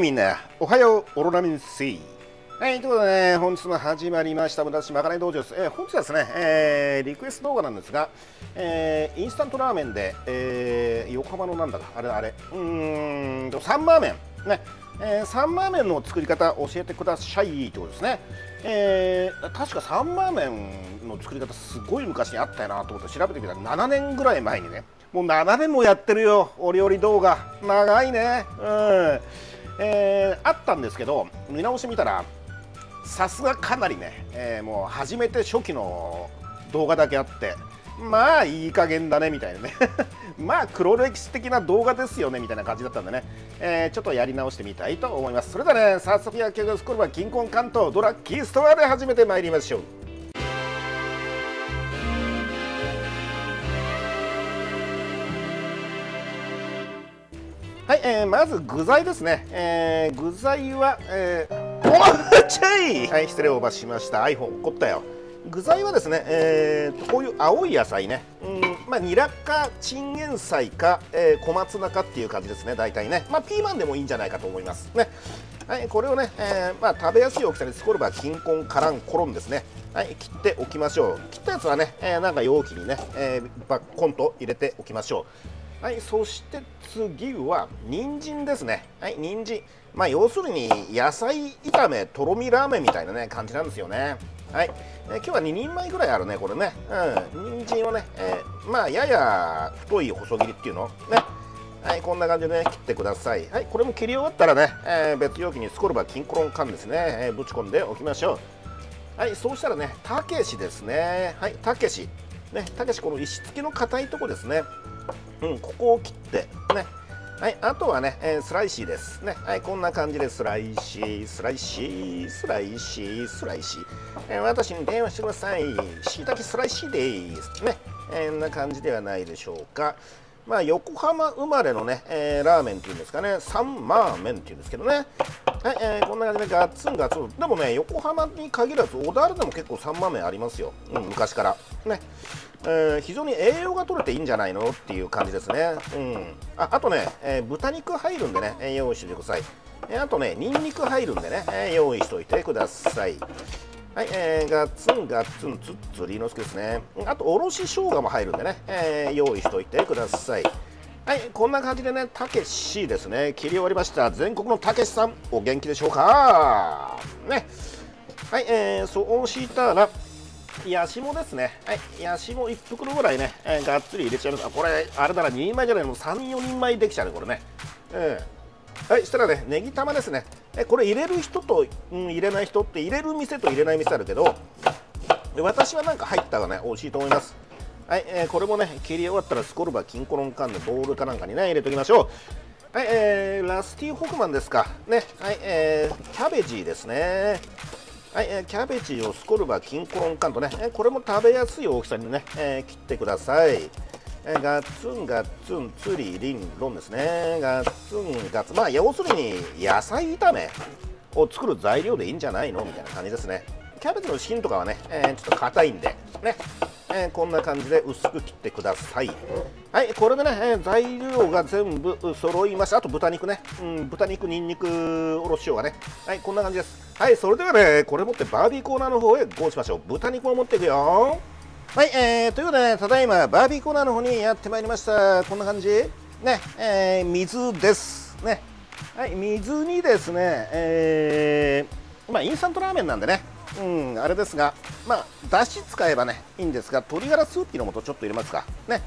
みんな、おはよう、オロナミンスイ。はい、ということでね、本日も始まりました、私、まかない道場です。本日はですね、リクエスト動画なんですが、インスタントラーメンで、横浜のなんだか、サンマーメン、ね、サンマーメンの作り方、教えてくださいということですね。確かサンマーメンの作り方、すごい昔にあったよなと思って調べてみたら、7年ぐらい前にね、もう7年もやってるよ、お料理動画、長いね、あったんですけど、見直してみたら、さすがかなりね、もう初めて初期の動画だけあって、まあいい加減だねみたいなねまあ黒歴史的な動画ですよねみたいな感じだったんでね、ちょっとやり直してみたいと思います。それではね、早速野球がスコールは近婚関東ドラッキーストアで始めてまいりましょう。はい、まず具材ですね。具材は、おっちゃい、はい、失礼をばしました。 iPhone 怒ったよ。具材はですね、こういう青い野菜ね、まあ、ニラかチンゲン菜か、小松菜かっていう感じですね、大体ね、まあ、ピーマンでもいいんじゃないかと思いますね。はい、これをね、まあ、食べやすい大きさにスコルバー、キンコン、カラン、コロンですね、はい、切っておきましょう。切ったやつはね、なんか容器にね、バッコンと入れておきましょう。はい、そして次は人参ですね。はい、人参、まあ、要するに野菜炒め、とろみラーメンみたいな、ね、感じなんですよね。はい、今日は2人前ぐらいあるね、これね。人参をね、まあやや太い細切りっていうのね。はい、こんな感じでね、切ってください。はい、これも切り終わったらね、別容器にスコルバー、キンコロン缶ですね、ぶち込んでおきましょう。はい、そうしたらね、たけしですね。はい、たけしね、たけし、この石付きの硬いとこですね。うん、ここを切ってね。はい、あとはね、スライシーですね。はい、こんな感じでスライシー、スライシー、スライシー、スライシー。私に電話してください。しいたけスライシーです。ね。こんな感じではないでしょうか。まあ、横浜生まれのね、ラーメンっていうんですかね、サンマーメンっていうんですけどね。はい、こんな感じでガツンガツン。でもね、横浜に限らず、小田原でも結構サンマーメンありますよ。うん、昔から。ね。非常に栄養が取れていいんじゃないのっていう感じですね。うん、あとね、豚肉入るんでね、用意してください。あとね、にんにく入るんでね、用意しておいてください。はい、ガツンガツン、ツッツリのすけですね。あと、おろし生姜も入るんでね、用意しておいてください。はい、こんな感じでね、たけしですね、切り終わりました。全国のたけしさん、お元気でしょうかね。はい、そうしたら、ヤシモですね。はい、ヤシモ1袋ぐらいね、がっつり入れちゃいます。これあれだな、2人前じゃないの、3、4人前できちゃうね、これね。はい、そしたらね、ネギ玉ですね。これ入れる人と、入れない人って、入れる店と入れない店あるけど、私はなんか入ったがね、美味しいと思います。はい、これもね、切り終わったらスコルバー、キンコロン缶のボウルかなんかにね、入れておきましょう。はい、ラスティホクマンですかね。はい、キャベジですね。はい、キャベジをスコルバー、キンコロン缶とね、これも食べやすい大きさにね、切ってください。ガツンガツン、ツリリンロンですね。ガツンガツン、まあ要するに野菜炒めを作る材料でいいんじゃないのみたいな感じですね。キャベツの芯とかはね、ちょっと硬いんでね、こんな感じで薄く切ってください。はい、これでね、材料が全部揃いました。あと豚肉ね、豚肉、にんにく、おろし生姜ね。はい、こんな感じです。はい、それではね、これ持ってバービーコーナーの方へゴーしましょう。豚肉を持っていくよ。はい、ということでね、ただいまバービーコーナーの方にやってまいりました。こんな感じね、水ですね。はい、水にですね、まあインスタントラーメンなんでね、あれですが、まあだし使えばね、いいんですが、鶏ガラスープの素ちょっと入れますかね。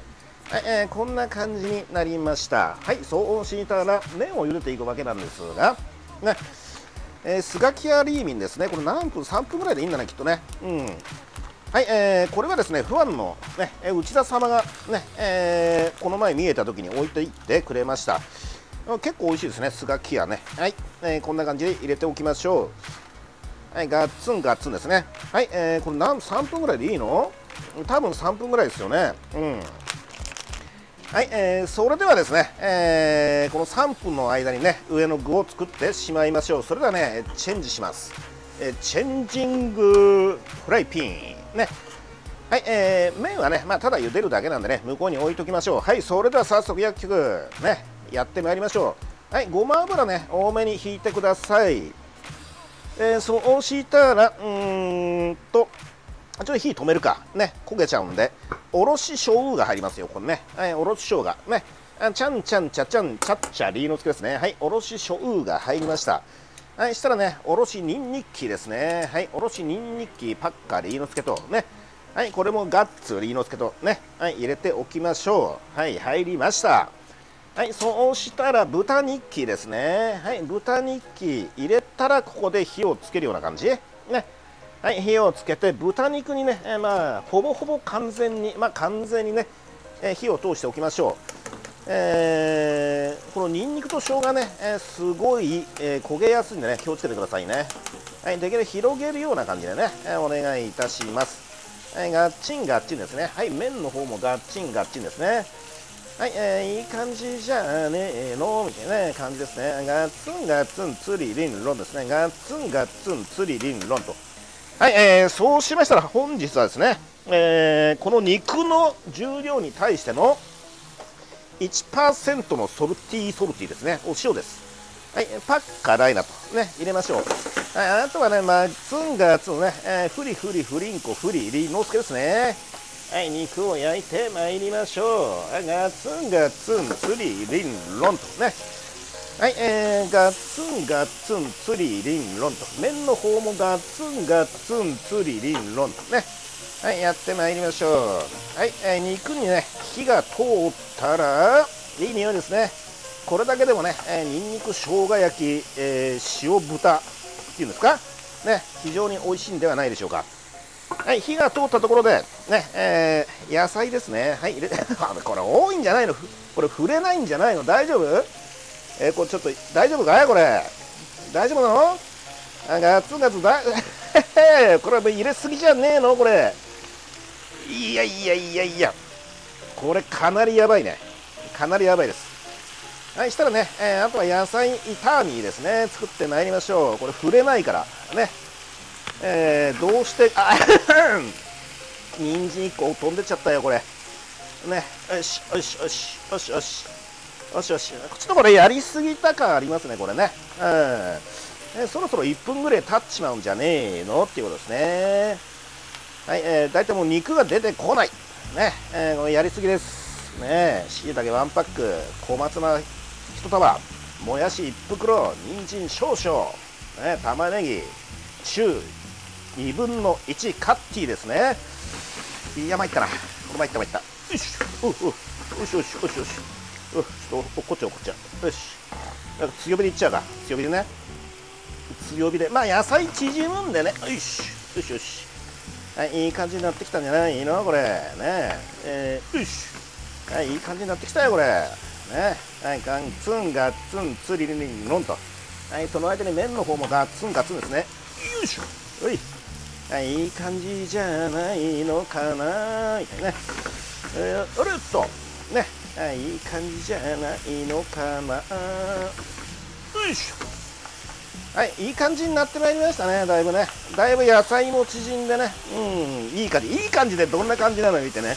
はい、こんな感じになりました。はい、そうしたら麺を茹でていくわけなんですが、ね、スガキヤリーミンですね。これ何分、3分ぐらいでいいんだね、きっとね。はい、これはですね、ファンの、ね、内田様がね、この前見えた時に置いていってくれました。結構美味しいですね、スガキヤね。はい、こんな感じで入れておきましょう。はい、ガッツンガッツンですね。はい、これ3分ぐらいでいいの？多分3分ぐらいですよね。はい、それではですね、この3分の間にね、上の具を作ってしまいましょう。それではね、チェンジします。チェンジングフライピンね。はい、麺はね、まあ、ただ茹でるだけなんでね、向こうに置いときましょう。はい、それでは早速薬局ね、やってまいりましょう。はい、ごま油ね、多めに引いてください。そうしたら、ちょっと火止めるか、ね、焦げちゃうんで、おろししょうが入りますよ、これね、はい、おろししょうが、ね、ちゃんちゃんちゃちゃんちゃっちゃりーのつけですね、はい、おろししょうが入りました。はい、したらね、おろしにんにきですね、はい、おろしにんにき、パッカりーのつけと、ね、はい、これもガッツりーのつけと、ね、はい、入れておきましょう、はい、入りました。はい、そうしたら豚ニッキですね。はい、豚ニッキ入れたらここで火をつけるような感じ。ね。はい、火をつけて豚肉にね、まあほぼほぼ完全に、ね、火を通しておきましょう。このニンニクと生姜ね、すごい、焦げやすいんでね、気をつけてくださいね。はい、できるだけ広げるような感じでね、お願いいたします。はい、ガッチンガッチンですね。はい、麺の方もガッチンガッチンですね。はい、いい感じじゃねえのみたいな感じですね。ガッツンガッツンツリリンロンですね。ガッツンガッツンツリリンロンと。はい、そうしましたら本日はですね、この肉の重量に対しての 1% のソルティですね。お塩です。はい、パッカライナとね、入れましょう。はい、あとはね、まあ、ツンガツンね、フリフリフリンコフリリノスケですね。はい、肉を焼いてまいりましょう。ガツンガツンツリリンロンとね。はい、ガツンガツンツリリンロンと。麺の方もガツンガツンツリリンロンとね。はい、やってまいりましょう。はい、肉にね、火が通ったら、いい匂いですね。これだけでもね、にんにく生姜焼き、塩豚っていうんですかね、非常に美味しいんではないでしょうか。はい、火が通ったところで、ね、野菜ですね。はい、入れこれ多いんじゃないの、これ触れないんじゃないの、大丈夫、これちょっと大丈夫かい、これ大丈夫なの、ガツンガツンだこれ入れすぎじゃねえの、これいやいやいやいや、これかなりやばいね、かなりやばいです。はい、したらね、あとは野菜炒みですね、作ってまいりましょう。これ触れないからね、どうして人参1個飛んでっちゃったよ、これね。よしよしよしよしよしよしよし、ちょっとこれやりすぎた感ありますね、これね。そろそろ1分ぐらい経っちまうんじゃねえのっていうことですね。はい、大体もう肉が出てこないね、やりすぎですね。しいたけ1パック、小松菜1束、もやし1袋、人参少々、ね、玉ねぎ2分の1カッティですね。いや、参ったな、これ参った参った。よいしょ、よしよしよしよし、ちょっとこっちゃこっちゃ、よし、なんか強火でいっちゃうか、強火でね、強火で、まあ野菜縮むんでね、よしよしよし、はい、いい感じになってきたんじゃないの、これね、よし、はい、いい感じになってきたよ、これね、はい、ガンツンガッツンツリリンロンと。はい、その間に麺の方もガッツンガッツンですね。よいしょ、おい、はい、いい感じじゃないのかなみたいなね、あれっとね、はい、いい感じじゃないのかな、よいしょ、はい、いい感じになってまいりましたね。だいぶね、だいぶ野菜も縮んでね、うん、いい感じ、いい感じで、どんな感じなの見てね、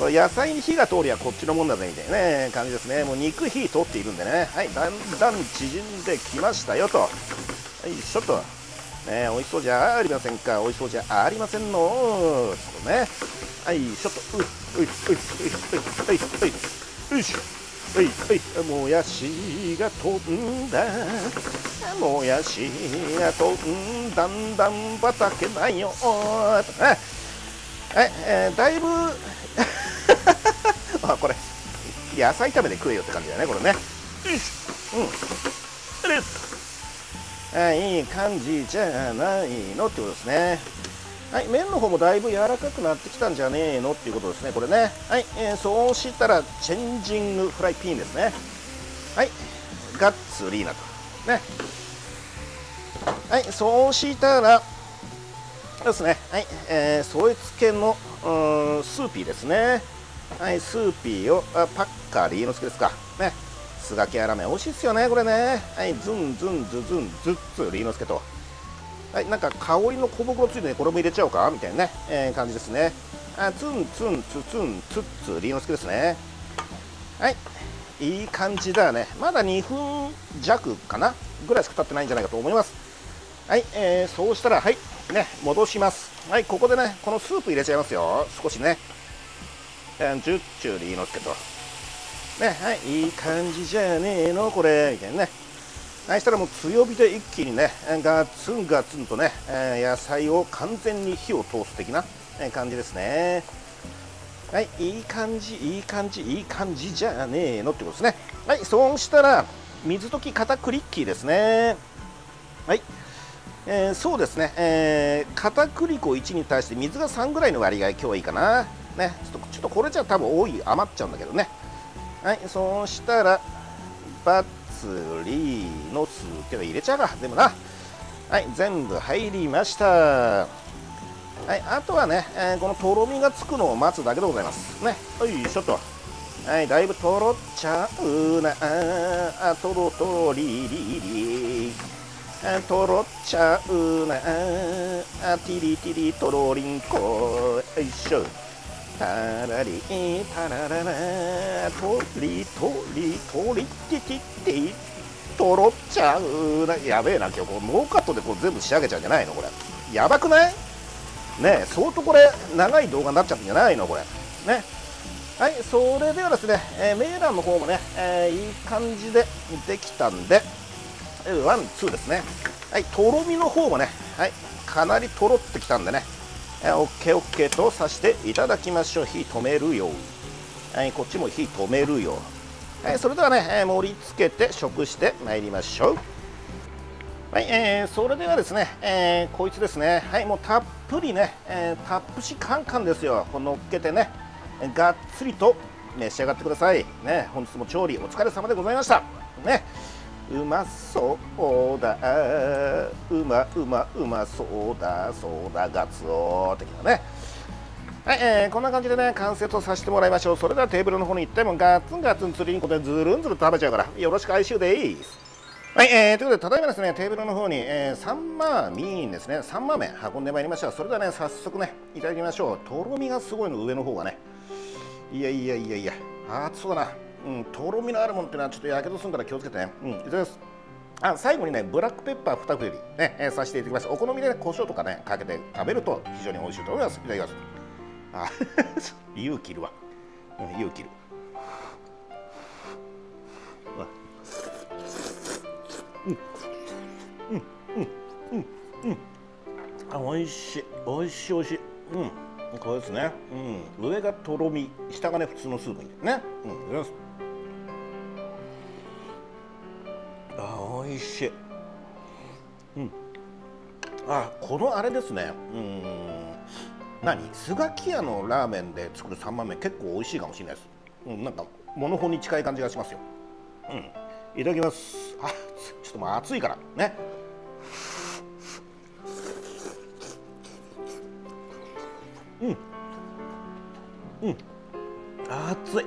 これ野菜に火が通りゃこっちのもんだぜみたいな、ね、感じですね。もう肉火通っているんでね、はい、だんだん縮んできましたよと。はい、ちょっとね、美味しそうじゃありませんか、美味しそうじゃありませんの、そうね、はい、ちょっと、うい、うい、うい、うい、うい、うい、うい、うい、うい、うい、もやしが飛んだ、もやしが飛んだんだん畑だよ、だいぶあ、これ、野菜炒めで食えよって感じだね、これね。うん、レッツ、いい感じじゃないのってことですね。はい、麺の方もだいぶ柔らかくなってきたんじゃねえのっていうことですね、これね。はい、そうしたらチェンジングフライピンですね。はい、ガッツリーナとね。はい、そうしたらですね、はい、添え付けのスーピーですね。はい、スーピーをパッカリーのつけですかね。すがきあらめ美味しいっすよね、これね。はい、ズンズンズズンズッツリーのすけと。はい、なんか香りの小袋ついてね、これも入れちゃおうかみたいなね、感じですね。あ、ツンツンツツンツッツリーのすけですね。はい、いい感じだね。まだ2分弱かなぐらいしか経ってないんじゃないかと思います。はい、そうしたら、はい、ね、戻します。はい、ここでね、このスープ入れちゃいますよ。少しね。ジュッチュリーのっけと。ね、はい、いい感じじゃねえの、これ、みたいなね。はい、したらもう強火で一気にね、ガツンガツンとね、野菜を完全に火を通す的な感じですね。はい、いい感じ、いい感じ、いい感じじゃねえのってことですね。はい、そうしたら、水溶き片栗粉ですね。はい、そうですね、片栗粉1に対して水が3ぐらいの割合、今日はいいかな。ね、ちょっとこれじゃ多分多い、余っちゃうんだけどね。はい、そうしたら、バッツリーの酢けど入れちゃうか、全部な。はい、全部入りました。はい、あとはね、このとろみがつくのを待つだけでございます。ね、よいしょと。はい、だいぶとろっちゃうな。あ、とろとろりりり。とろっちゃうな。あ、てりてりとろりんこ。よいしょ。たらり、たららら。とりとりとりってってって。とろっちゃうな。やべえな、今日こうノーカットでこう全部仕上げちゃうんじゃないのこれ。やばくないね、相当これ長い動画になっちゃうんじゃないのこれね。はい、それではですね、メイランの方もね、いい感じでできたんでワンツーですね。はい、とろみの方もね、はい、かなりとろってきたんでね、オッケーオッケーとさせていただきましょう。火止めるよ。はい、こっちも火止めるよ。はい、それではね、盛り付けて食してまいりましょう。はい、それではですね、こいつですね、はい、もうたっぷりね、たっぷしカンカンですよ、こう乗っけてね、がっつりと召し上がってください、ね、本日も調理お疲れ様でございました、ね、うまそうだ、うまそうだ、そうだ、ガツオ的なね、はい、こんな感じでね、完成とさせてもらいましょう。それではテーブルの方に行って、もうガツンガツン釣りにこでずるんずると食べちゃうから、よろしく哀愁でーす。はい、ということで、ただいまですね、テーブルの方に、サンマーミーンですね、サンマーメン運んでまいりました。それではね、早速ね、いただきましょう。とろみがすごいの、上の方がね。いや、熱そうだな。うん、とろみのあるものってのは、ちょっとやけどするから気をつけてね。うん、いただきます。あ、最後にね、ブラックペッパー2振り、ね、させていただきます。お好みで、ね、胡椒とかね、かけて食べると非常に美味しいと思います。いただきます。あ、勇気いるわ。勇気いる。あ、おいしい、うん、これですね、うん、上がとろみ、下がね、普通のスープにね、うん、いただきます。あ、おいしい、うん、あ、このあれですね、スガキヤのラーメンで作るサンマーメン、結構おいしいかもしれないです、うん、なんか、モノホンに近い感じがしますよ、うん、いただきます。あ、ちょっともう暑いからね。うん、熱い。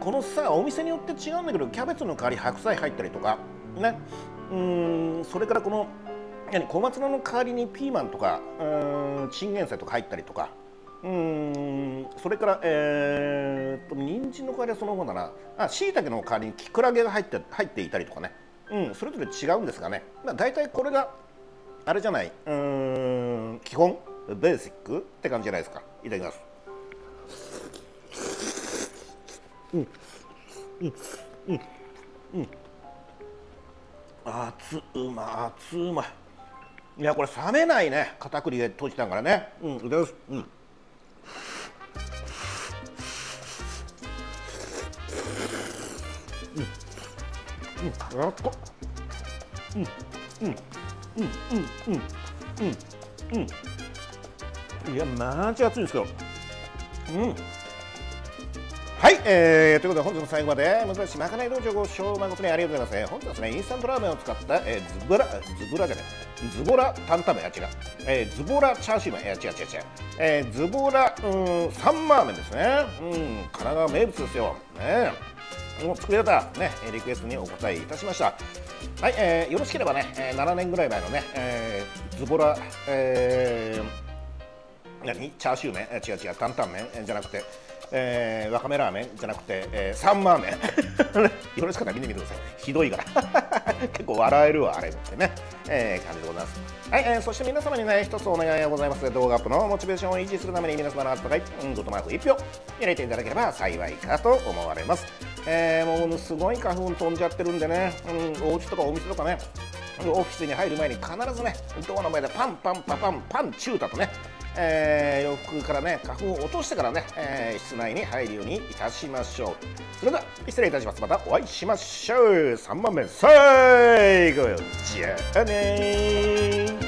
このさ、お店によって違うんだけど、キャベツの代わり白菜入ったりとかね、それからこの小松菜の代わりにピーマンとか、チンゲン菜とか入ったりとか、それから人参の代わりはその方だなあ、しいたけの代わりにきくらげが入っていたりとかね、うん、それぞれ違うんですがね、まあ、大体これがあれじゃない、基本ベーシックって感じじゃないですか。いただきます。熱うまい。いや、これ冷めないね。片栗で閉じたからね。うん、いただきます。うん。やっと。いや、マジ熱いんですけど、はい、ということで本日も最後まで珍しいまかない道場ご視聴誠にありがとうございます。本日はですね、インスタントラーメンを使った、ズボラ担々麺、ズボラチャーシュー麺、ズボラサンマーメンですね、神奈川名物ですよ、ね、もう作り方、ね、リクエストにお答えいたしました。はい、よろしければね、7年ぐらい前のね、ズボラ、チャーシュー麺、担々麺じゃなくて、わかめラーメンじゃなくて、サンマーメンよろしかったら見てみてください。ひどいから結構笑えるわあれってね、感じでございます。はい、そして皆様にね一つお願いがございます。動画アップのモチベーションを維持するために皆様の温かいグッドマーク1票入れていただければ幸いかと思われます。ものすごい花粉飛んじゃってるんでね、お家とかお店とかね、オフィスに入る前に必ずねドアの前でパンパンパパンパンチュータとね、洋服からね花粉を落としてからね、室内に入るようにいたしましょう。それでは失礼いたします。またお会いしましょう。3番目最後よ。じゃあねー。